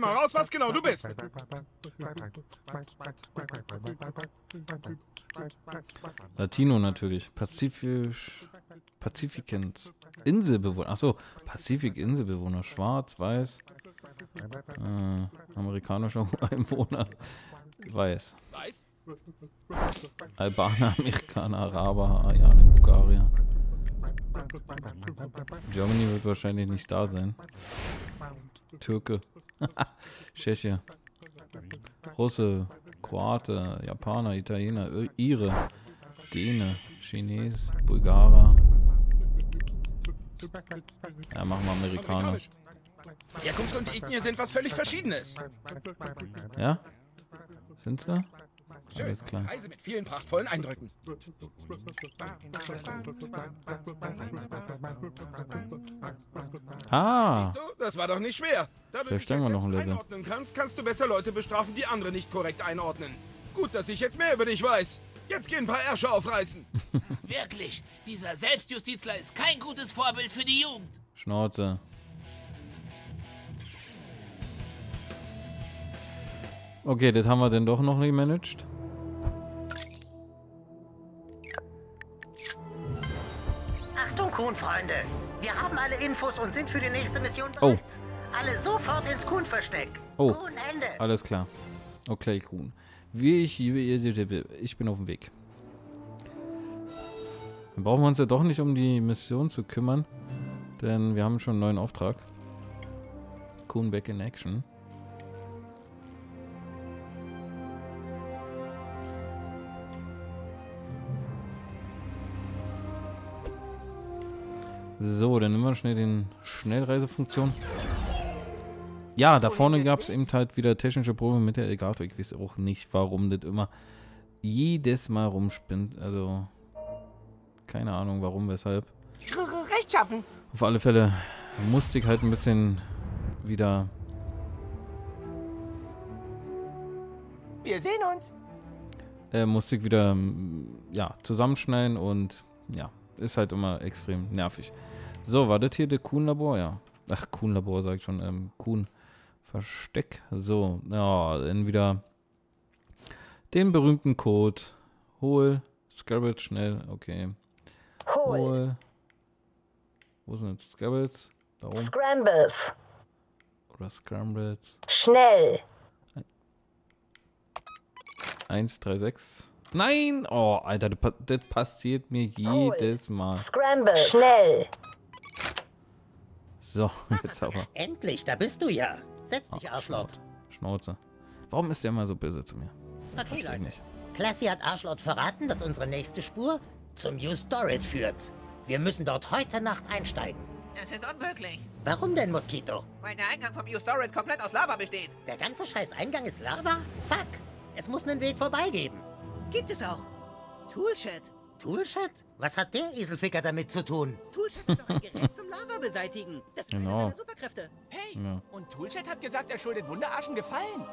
mal raus, was genau du bist. Latino natürlich. Pazifisch. Pazifikens. Inselbewohner. Achso, Pazifikinselbewohner. Schwarz, weiß. Amerikanischer Ureinwohner. Weiß. Weiß? Albaner, Amerikaner, Araber, Ariane, Bulgarier. Germany wird wahrscheinlich nicht da sein. Türke. Tscheche. Russe, Kroate, Japaner, Italiener, Ire, Däne, Chines, Bulgarer. Ja, machen wir Amerikaner. Herkunft und Ethnie sind was völlig Verschiedenes. Ja? Sind sie? Schön, klar. Reise mit vielen prachtvollen Eindrücken. Ah! Siehst du, das war doch nicht schwer. Da du dich selbst einordnen kannst, kannst du besser Leute bestrafen, die andere nicht korrekt einordnen. Gut, dass ich jetzt mehr über dich weiß. Jetzt gehen ein paar Ärsche aufreißen. Wirklich, dieser Selbstjustizler ist kein gutes Vorbild für die Jugend. Schnauze. Okay, das haben wir denn doch noch nicht gemanagt. Achtung, Kuhn-Freunde! Wir haben alle Infos und sind für die nächste Mission bereit. Oh. Alle sofort ins Kuhn-Versteck. Oh, Kuhn-Ende. Alles klar. Okay, Kuhn. Ich bin auf dem Weg. Dann brauchen wir uns ja doch nicht um die Mission zu kümmern, denn wir haben schon einen neuen Auftrag. Kuhn back in action. So, dann nehmen wir schnell den Schnellreisefunktion. Ja, da vorne gab es eben halt wieder technische Probleme mit der Elgato. Ich weiß auch nicht, warum das immer jedes Mal rumspinnt. Also, keine Ahnung, warum, weshalb. Rechtschaffen. Auf alle Fälle musste ich halt ein bisschen wieder... Wir sehen uns. Musste ich wieder, ja, zusammenschneiden und, ja, ist halt immer extrem nervig. So, war das hier der Kuhn-Labor? Ja. Ach, Kuhn-Labor sag ich schon. Kuhn-Versteck. So, ja, dann wieder den berühmten Code. Hol, Scarabit, schnell. Okay. Hol. Wo sind jetzt Scarabits? Da oben. Scrambles. Oder Scrambles. Schnell. 136. Nein! Oh, Alter, das passiert mir jedes Mal. Scramble, schnell! So, jetzt aber. Endlich, da bist du ja. Setz dich, Arschlott. Schnauze. Warum ist der immer so böse zu mir? Okay, Leute. Nicht. Classy hat Arschlott verraten, dass unsere nächste Spur zum U-Stor-It führt. Wir müssen dort heute Nacht einsteigen. Das ist unmöglich. Warum denn, Mosquito? Weil der Eingang vom U-Stor-It komplett aus Lava besteht. Der ganze scheiß Eingang ist Lava? Fuck! Es muss einen Weg vorbeigeben. Gibt es auch. Toolshed. Toolshed? Was hat der Eselficker damit zu tun? Toolshed hat doch ein Gerät zum Lava beseitigen. Das ist genau. Eine seiner Superkräfte. Hey, ja. Und Toolshed hat gesagt, er schuldet Wunderarschen Gefallen.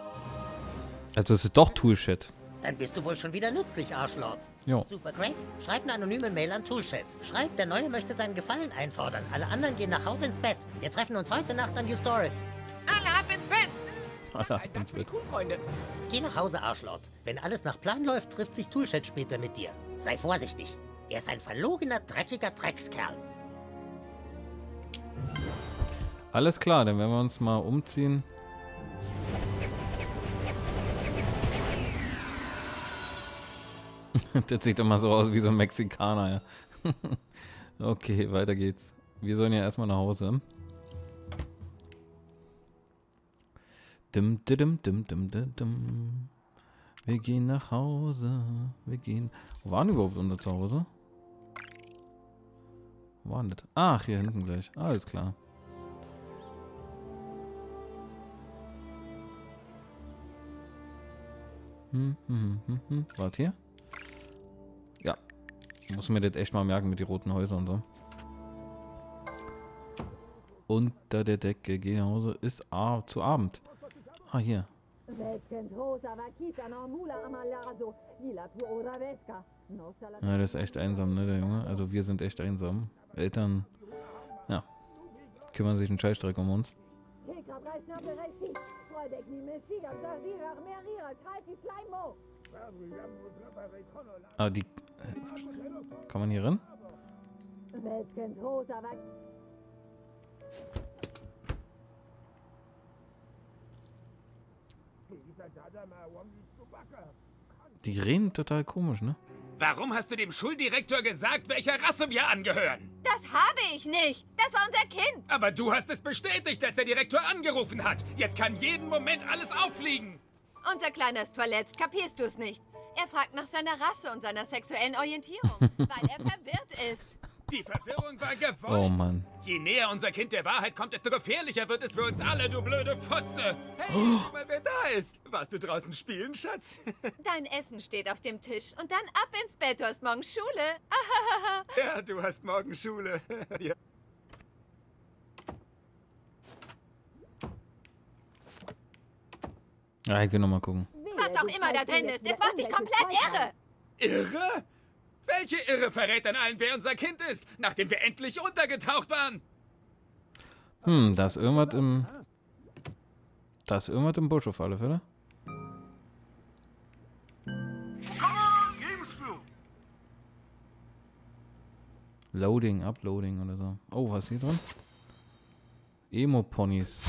Also es ist doch Toolshed. Dann bist du wohl schon wieder nützlich, Arschlord. Jo. Super Craig, schreib eine anonyme Mail an Toolshed. Schreib, der Neue möchte seinen Gefallen einfordern. Alle anderen gehen nach Hause ins Bett. Wir treffen uns heute Nacht an U-Stor-It. Alle ab ins Bett! Freunde. Geh nach Hause, Arschlord. Wenn alles nach Plan läuft, trifft sich Toolshed später mit dir. Sei vorsichtig. Er ist ein verlogener, dreckiger Dreckskerl. Alles klar, dann werden wir uns mal umziehen. Das sieht immer so aus wie so ein Mexikaner. Ja. Okay, weiter geht's. Wir sollen ja erstmal nach Hause. Dim, dim, dim, dim, dim, dim. Wir gehen nach Hause. Wir gehen. Wo waren überhaupt unser Zuhause? Wo waren das? Ach, hier hinten gleich. Alles klar. Warte hier. Ja. Ich muss mir das echt mal merken mit den roten Häusern und so. Unter der Decke. Geh nach Hause. Ist zu Abend. Ah, hier. Ja, das ist echt einsam, ne, der Junge? Also wir sind echt einsam. Eltern, ja, kümmern sich einen Scheißdreck um uns. Ah, die... Kann man hier rein? Die reden total komisch, ne? Warum hast du dem Schuldirektor gesagt, welcher Rasse wir angehören? Das habe ich nicht. Das war unser Kind. Aber du hast es bestätigt, als der Direktor angerufen hat. Jetzt kann jeden Moment alles auffliegen. Unser Kleiner ist verletzt. Kapierst du es nicht? Er fragt nach seiner Rasse und seiner sexuellen Orientierung, weil er verwirrt ist. Die Verwirrung war gewollt. Oh Mann. Je näher unser Kind der Wahrheit kommt, desto gefährlicher wird es für uns alle, du blöde Fotze. Hey, guck mal, wer da ist. Warst du draußen spielen, Schatz? Dein Essen steht auf dem Tisch und dann ab ins Bett. Du hast morgen Schule. Ja, du hast morgen Schule. Ja. Ja, ich will nochmal gucken. Was auch immer da drin ist, das macht dich komplett irre. Irre? Welche Irre verrät an allen, wer unser Kind ist, nachdem wir endlich untergetaucht waren? Hm, da ist irgendwas im... Da ist irgendwas im Busch auf alle Fälle. Loading, Uploading oder so. Oh, was ist hier drin? Emo-Ponys.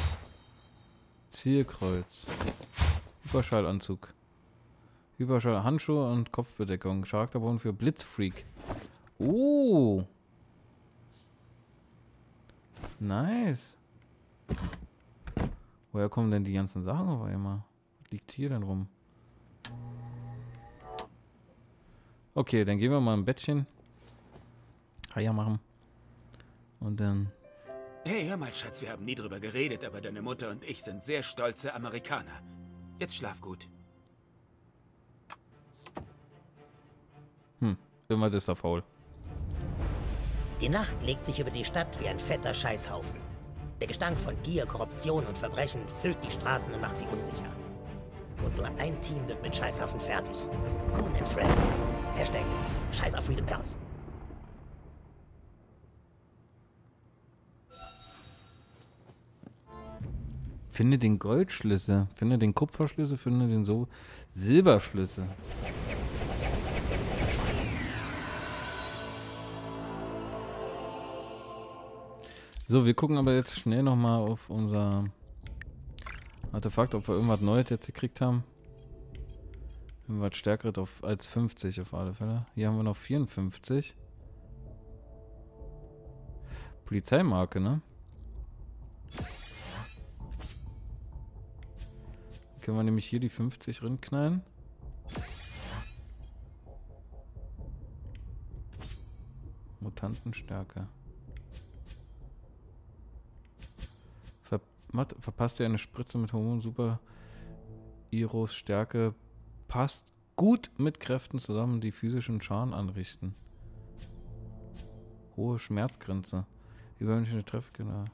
Zielkreuz. Überschallanzug. Überschall, Handschuhe und Kopfbedeckung. Charakterbon für Blitzfreak. Oh. Nice. Woher kommen denn die ganzen Sachen auf einmal? Was liegt hier denn rum? Okay, dann gehen wir mal ein Bettchen. Eier machen. Und dann... Hey, hör mal, Schatz, wir haben nie drüber geredet, aber deine Mutter und ich sind sehr stolze Amerikaner. Jetzt schlaf gut. Hm, immer das da faul. Die Nacht legt sich über die Stadt wie ein fetter Scheißhaufen. Der Gestank von Gier, Korruption und Verbrechen füllt die Straßen und macht sie unsicher. Und nur ein Team wird mit Scheißhaufen fertig. Coon and Friends. Hashtag Scheiß auf Freedom Pals. Finde den Goldschlüssel, finde den Kupferschlüssel, finde den so Silberschlüssel. So, wir gucken aber jetzt schnell nochmal auf unser Artefakt, ob wir irgendwas Neues jetzt gekriegt haben. Irgendwas Stärkeres als 50 auf alle Fälle. Hier haben wir noch 54. Polizeimarke, ne? Können wir nämlich hier die 50 rinknallen. Mutantenstärke. Verpasst ihr eine Spritze mit Hormon Super Iros Stärke. Passt gut mit Kräften zusammen, die physischen Schaden anrichten. Hohe Schmerzgrenze. Übermenschliche Treffkinder.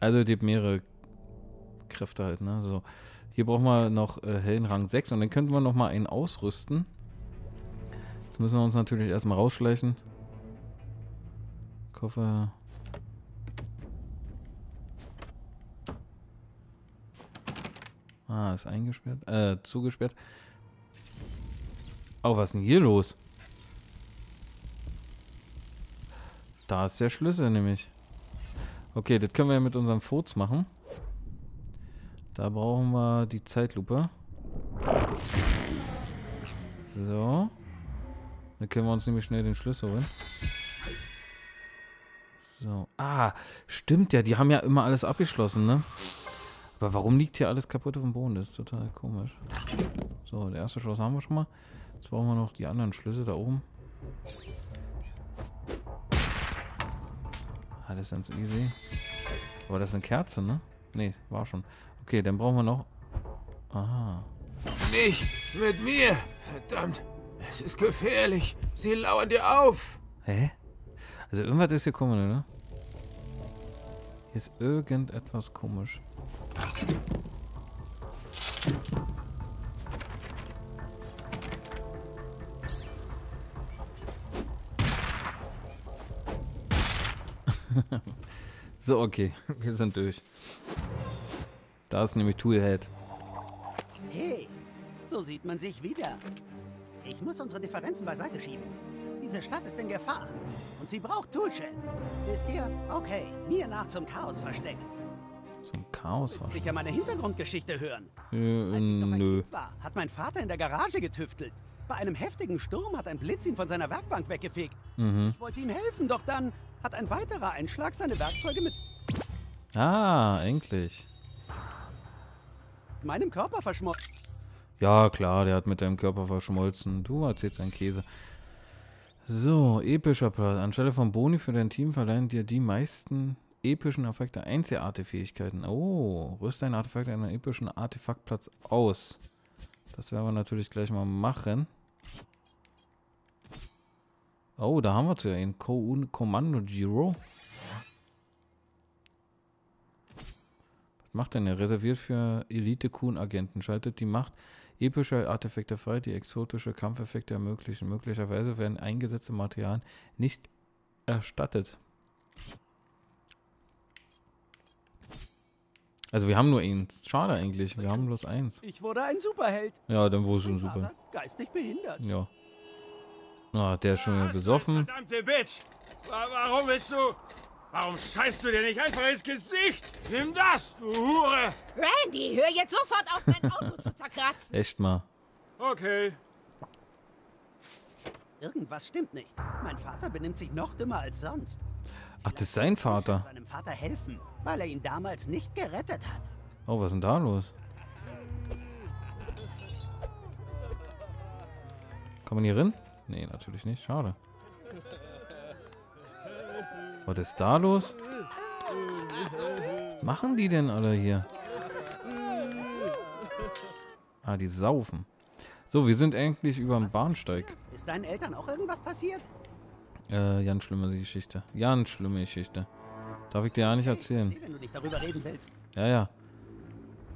Also die mehrere Kräfte halt, ne? So. Hier brauchen wir noch hellen Rang 6 und dann könnten wir nochmal einen ausrüsten. Jetzt müssen wir uns natürlich erstmal rausschleichen. Koffer. Ah, ist eingesperrt. Zugesperrt. Oh, was ist denn hier los? Da ist der Schlüssel nämlich. Okay, das können wir ja mit unserem Furz machen. Da brauchen wir die Zeitlupe. So. Dann können wir uns nämlich schnell den Schlüssel holen. So. Ah, stimmt ja. Die haben ja immer alles abgeschlossen, ne? Aber warum liegt hier alles kaputt auf dem Boden? Das ist total komisch. So, der erste Schloss haben wir schon mal. Jetzt brauchen wir noch die anderen Schlüssel da oben. Ah, das ist ganz easy. Aber das ist eine Kerze, ne? Ne, war schon. Okay, dann brauchen wir noch... Aha. Nicht mit mir! Verdammt! Es ist gefährlich! Sie lauern dir auf! Hä? Also irgendwas ist hier komisch, ne? Hier ist irgendetwas komisch. So, okay. Wir sind durch. Da ist nämlich Toolshed. Hey, so sieht man sich wieder. Ich muss unsere Differenzen beiseite schieben. Diese Stadt ist in Gefahr. Und sie braucht Toolshed. Wisst ihr? Okay, mir nach zum Chaosversteck. Zum Chaosversteck? Du willst sicher meine Hintergrundgeschichte hören. Als ich noch ein Kind war, hat mein Vater in der Garage getüftelt. Bei einem heftigen Sturm hat ein Blitz ihn von seiner Werkbank weggefegt. Mhm. Ich wollte ihm helfen, doch dann hat ein weiterer Einschlag seine Werkzeuge mit... Ah, endlich. ...meinem Körper verschmolzen. Ja, klar, der hat mit deinem Körper verschmolzen. Du erzählst einen Käse. So, epischer Platz. Anstelle von Boni für dein Team verleihen dir die meisten epischen Effekte Einzelartefähigkeiten. Oh, rüste ein Artefakt an einem epischen Artefaktplatz aus. Das werden wir natürlich gleich mal machen. Oh, da haben wir es ja. In Kommando Giro. Was macht denn der? Reserviert für Elite-Coon-Agenten. Schaltet die Macht epischer Artefakte frei, die exotische Kampfeffekte ermöglichen. Möglicherweise werden eingesetzte Materialien nicht erstattet. Also wir haben nur eins. Schade eigentlich. Wir haben bloß eins. Ich wurde ein Superheld. Ja, dann wurde ich ein Superheld. Geistig behindert. Ja. Ah, der ist schon wieder besoffen. Verdammte Bitch! Warum bist du... Warum scheißt du dir nicht einfach ins Gesicht? Nimm das, du Hure! Randy, hör jetzt sofort auf, mein Auto zu zerkratzen. Echt mal. Okay. Irgendwas stimmt nicht. Mein Vater benimmt sich noch dümmer als sonst. Ach, das ist sein Vater. Seinem Vater helfen, weil er ihn damals nicht gerettet hat. Oh, was ist denn da los? Kann man hier rein? Nee, natürlich nicht. Schade. Was ist da los? Was machen die denn alle hier? Ah, die saufen. So, wir sind eigentlich über dem Bahnsteig. Ist deinen Eltern auch irgendwas passiert? Ganz schlimme Geschichte. Ganz schlimme Geschichte. Darf ich dir ja nicht erzählen. Wenn du nicht darüber reden willst. Ja, ja.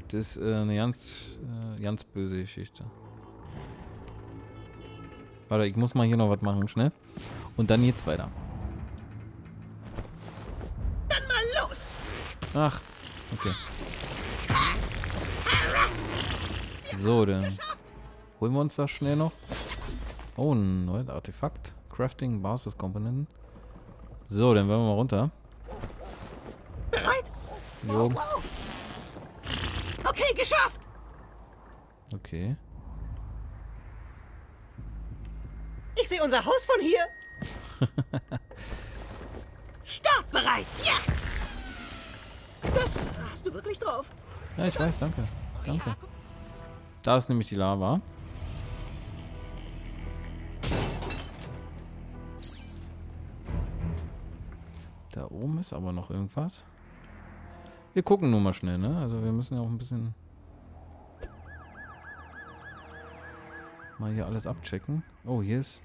Das ist eine ganz böse Geschichte. Warte, ich muss mal hier noch was machen, schnell. Und dann geht's weiter. Dann mal los! Ach, okay. So, dann holen wir uns das schnell noch. Oh, ein neues Artefakt. Crafting, Basiskomponenten. So, dann werden wir mal runter. Bereit? Wow, wow. Okay, geschafft! Okay. Ich sehe unser Haus von hier. Startbereit! Ja! Das hast du wirklich drauf. Ja, ich weiß, danke. Danke. Da ist nämlich die Lava. Da oben ist aber noch irgendwas. Wir gucken nur mal schnell, ne? Also wir müssen ja auch ein bisschen mal hier alles abchecken. Oh, hier ist...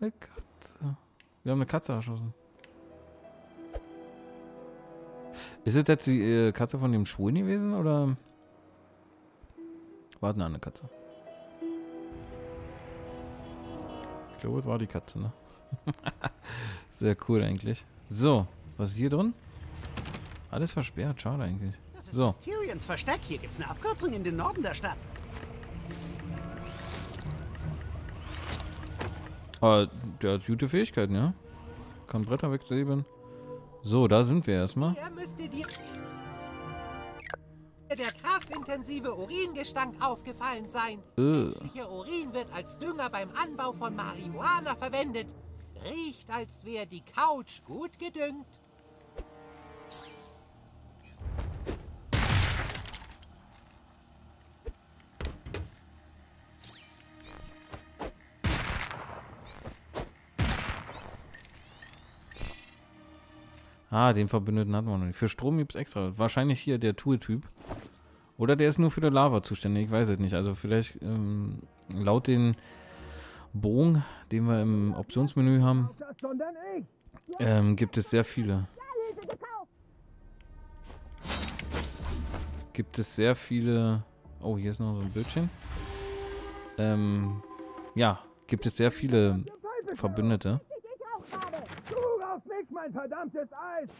eine Katze. Wir haben eine Katze erschossen. Ist es jetzt die Katze von dem Schwulen gewesen, oder... Warten an eine Katze. Ich glaube, das war die Katze, ne? Sehr cool eigentlich. So, was ist hier drin? Alles versperrt, schade eigentlich. Das ist so. Mysterians Versteck. Hier gibt's eine Abkürzung in den Norden der Stadt. Ah, der hat gute Fähigkeiten, ja? Kann Bretter wegsäbeln. So, da sind wir erstmal. Hier müsste dir der krass intensive Uringestank aufgefallen sein. Menschlicher Urin wird als Dünger beim Anbau von Marihuana verwendet. Riecht, als wäre die Couch gut gedüngt. Ah, den Verbündeten hatten wir noch nicht. Für Strom gibt es extra. Wahrscheinlich hier der Tool-Typ. Oder der ist nur für die Lava zuständig, ich weiß es nicht. Also vielleicht laut den Bogen, den wir im Optionsmenü haben, gibt es sehr viele. Oh, hier ist noch so ein Bildchen. Ja, gibt es sehr viele Verbündete. ein verdammtes Eis!